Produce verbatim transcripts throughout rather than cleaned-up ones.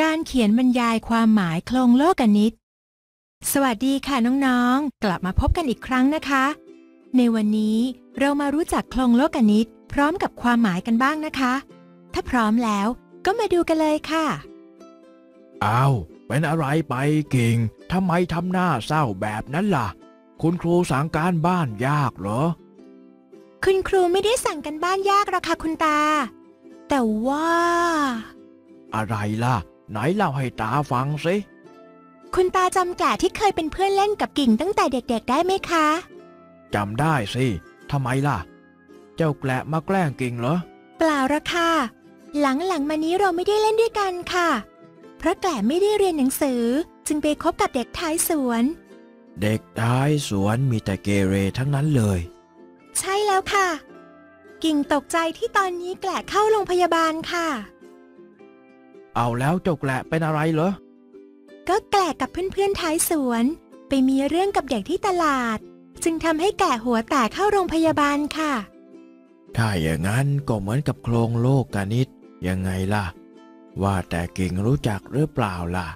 การเขียนบรรยายความหมายโครงโลกนิตสวัสดีค่ะน้องๆกลับมาพบกันอีกครั้งนะคะในวันนี้เรามารู้จักโครงโลกนิตพร้อมกับความหมายกันบ้างนะคะถ้าพร้อมแล้วก็มาดูกันเลยค่ะอ้าวเป็นอะไรไปกิ่งทำไมทำหน้าเศร้าแบบนั้นล่ะคุณครูสั่งการบ้านยากเหรอคุณครูไม่ได้สั่งการบ้านยากหรอกค่ะคุณตาแต่ว่าอะไรล่ะไหนเล่าให้ตาฟังสิคุณตาจำแกะที่เคยเป็นเพื่อนเล่นกับกิ่งตั้งแต่เด็กๆได้ไหมคะจำได้สิทำไมล่ะเจ้าแกะมาแกล้งกิ่งเหรอเปล่าหรอกค่ะหลังๆมานี้เราไม่ได้เล่นด้วยกันค่ะเพราะแกะไม่ได้เรียนหนังสือจึงไปคบกับเด็กท้ายสวนเด็กท้ายสวนมีแต่เกเรทั้งนั้นเลยใช่แล้วค่ะกิ่งตกใจที่ตอนนี้แกะเข้าโรงพยาบาลค่ะเอาแล้วเจ้าแกะเป็นอะไรเหรอก็แกะกับเพื่อนๆท้ายสวนไปมีเรื่องกับเด็กที่ตลาดจึงทำให้แกะหัวแตกเข้าโรงพยาบาลค่ะถ้าอย่างนั้นก็เหมือนกับโครงโลกนิตยังไงล่ะว่าแต่กิ่งรู้จักหรือเปล่าล่ะ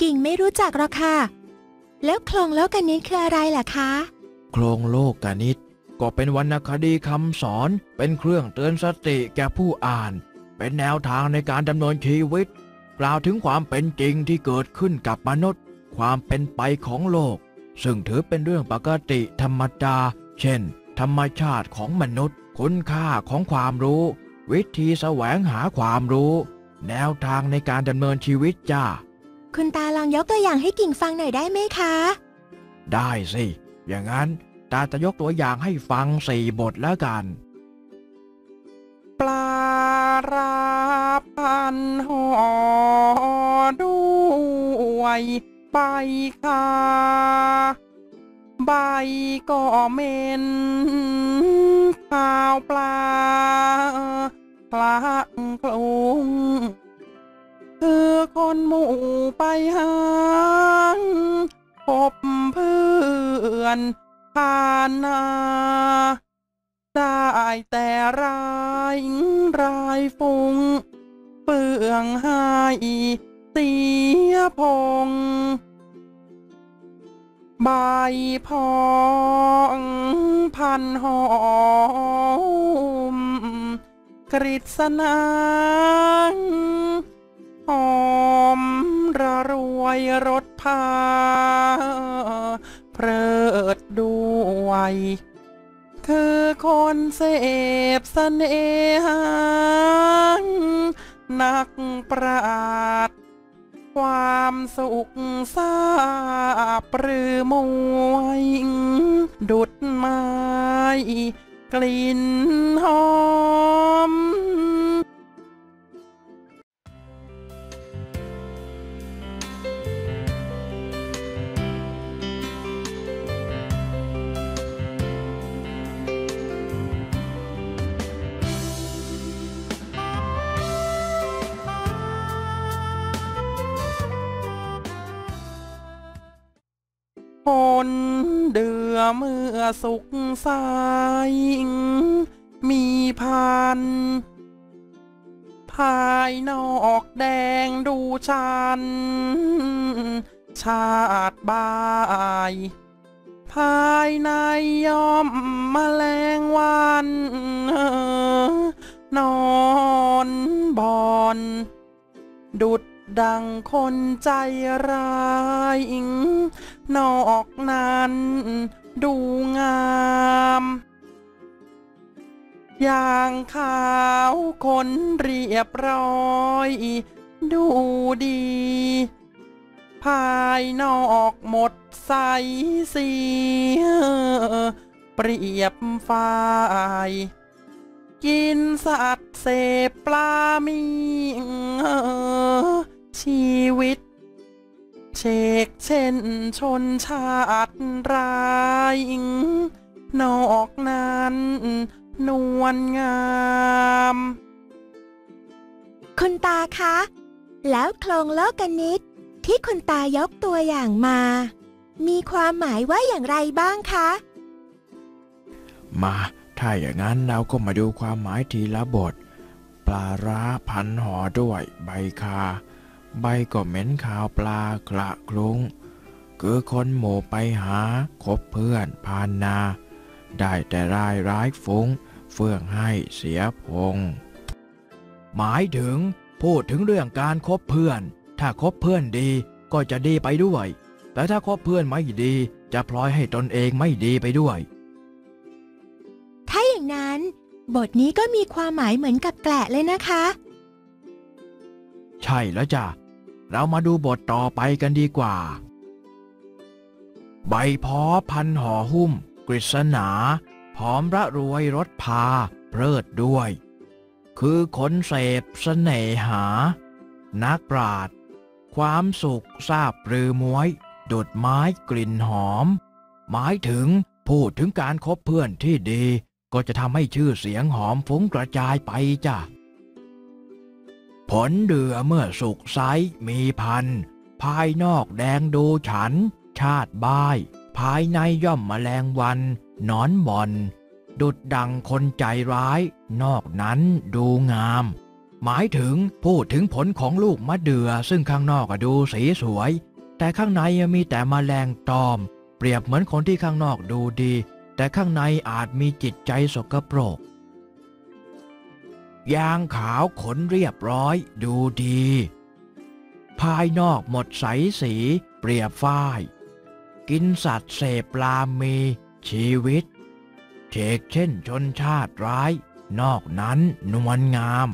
กิ่งไม่รู้จักหรอกค่ะแล้วโครงโลกนิตคืออะไรล่ะคะโครงโลกนิตก็เป็นวรรณคดีคำสอนเป็นเครื่องเตือนสติแก่ผู้อ่านเป็นแนวทางในการดำเนินชีวิตกล่าวถึงความเป็นจริงที่เกิดขึ้นกับมนุษย์ความเป็นไปของโลกซึ่งถือเป็นเรื่องปกติธรรมดาเช่นธรรมชาติของมนุษย์คุณค่าของความรู้วิธีแสวงหาความรู้แนวทางในการดำเนินชีวิตจ้าคุณตาลองยกตัวอย่างให้กิ่งฟังหน่อยได้ไหมคะได้สิอย่างนั้นตาจะยกตัวอย่างให้ฟังสี่บทแล้วกันปลาราพันห่อด้วยใบคาใบก็เหม็นข้าวปลาพลังคลุงคือคนหมู่ไปหาพบเพื่อนผ่านนาได้แต่รายรายฟุงเปลืองหายเสียพงใบพองพันหอมกฤษณังหอมระรวยรสพาเพลิดด้วยคือคนเสพเสน่หานักปราดความสุขซาปรือมวยดุดไม้กลิ่นหอมคนเดือเมื่อสุขใสมีพันภายนอกแดงดูชันชาติบายภายในย่อมแมลงวันนอนบอนดุดดังคนใจร้ายนอกนั้นดูงามอย่างขาวคนเรียบร้อยดูดีภายนอกหมดใสเสียเปรียบฝ่ายกินสัตว์เสพปลามีชีวิตเชกเช่นชนชาติรายนอกนั้นนวลงามคุณตาคะแล้วโครงโลกนิตที่คุณตายกตัวอย่างมามีความหมายว่าอย่างไรบ้างคะมาถ้าอย่างนั้นเราก็มาดูความหมายทีละบทปลาร้าพันห่อด้วยใบคา ใบก็เหม็นขาวปลากระคลุ้งคือคนหมู่ไปหาคบเพื่อนพานนาได้แต่รายร้ายฟุ้งเฟื่องให้เสียพงหมายถึงพูดถึงเรื่องการคบเพื่อนถ้าคบเพื่อนดีก็จะดีไปด้วยแต่ถ้าคบเพื่อนไม่ดีจะพลอยให้ตนเองไม่ดีไปด้วยถ้าอย่างนั้นบทนี้ก็มีความหมายเหมือนกับแกละเลยนะคะใช่แล้วจ้ะเรามาดูบทต่อไปกันดีกว่าใบพ้อพันห่อหุ้มกฤษณาพร้อมระรวยรถพาเพลิดด้วยคือคนเสพเสน่หานักปราชญ์ความสุขทราบปรือม้วยดุจไม้กลิ่นหอมหมายถึงพูดถึงการคบเพื่อนที่ดีก็จะทำให้ชื่อเสียงหอมฟุ้งกระจายไปจ้ะผลเดือเมื่อสุกไซมีพันภายนอกแดงดูฉันชาติบ้ายภายในย่อมแมลงวันนอนบ่อนดุจดังคนใจร้ายนอกนั้นดูงามหมายถึงพูดถึงผลของลูกมะเดื่อซึ่งข้างนอกดูสีสวยแต่ข้างในมีแต่แมลงตอมเปรียบเหมือนคนที่ข้างนอกดูดีแต่ข้างในอาจมีจิตใจสกปรกยางขาวขนเรียบร้อยดูดีภายนอกหมดใสสีเปรียบฝ้ายกินสัตว์เสพปลามีชีวิตเฉกเช่นชนชาติร้ายนอกนั้นนวลงาม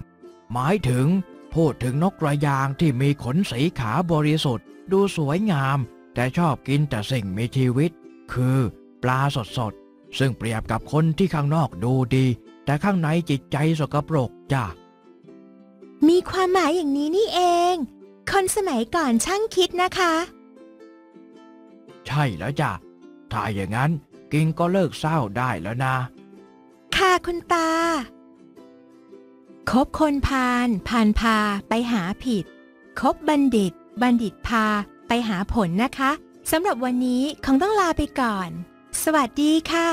หมายถึงพูดถึงนกกระยางที่มีขนสีขาวบริสุทธิ์ดูสวยงามแต่ชอบกินแต่สิ่งมีชีวิตคือปลาสดสดซึ่งเปรียบกับคนที่ข้างนอกดูดีแต่ข้างในจิตใจสกปรกจ้ะมีความหมายอย่างนี้นี่เองคนสมัยก่อนช่างคิดนะคะใช่แล้วจ้ะถ้าอย่างนั้นกิงก็เลิกเศร้าได้แล้วนะค่ะคุณตาคบคนพาลพาลพาไปหาผิดคบบัณฑิตบัณฑิตพาไปหาผลนะคะสำหรับวันนี้คงต้องลาไปก่อนสวัสดีค่ะ